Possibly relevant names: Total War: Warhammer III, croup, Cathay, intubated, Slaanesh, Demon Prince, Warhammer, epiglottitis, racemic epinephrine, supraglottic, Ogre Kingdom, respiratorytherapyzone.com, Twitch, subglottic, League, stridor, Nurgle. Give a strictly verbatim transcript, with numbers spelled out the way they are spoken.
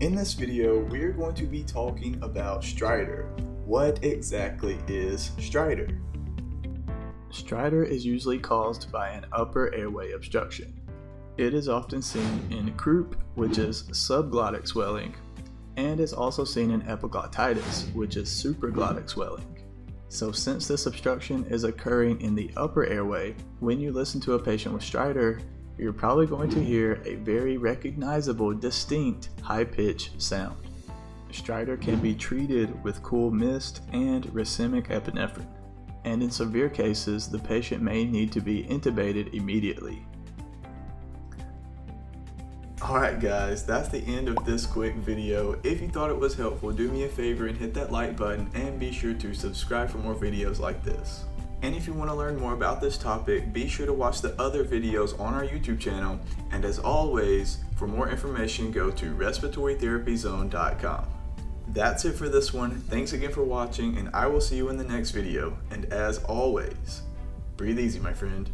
In this video, we're going to be talking about stridor. What exactly is stridor? Stridor is usually caused by an upper airway obstruction. It is often seen in croup, which is subglottic swelling, and is also seen in epiglottitis, which is supraglottic swelling. So since this obstruction is occurring in the upper airway, when you listen to a patient with stridor, you're probably going to hear a very recognizable, distinct, high-pitched sound. Stridor can be treated with cool mist and racemic epinephrine, and in severe cases, the patient may need to be intubated immediately. Alright guys, that's the end of this quick video. If you thought it was helpful, do me a favor and hit that like button, and be sure to subscribe for more videos like this. And if you want to learn more about this topic, be sure to watch the other videos on our YouTube channel. And as always, for more information, go to respiratory therapy zone dot com. That's it for this one. Thanks again for watching, and I will see you in the next video. And as always, breathe easy, my friend.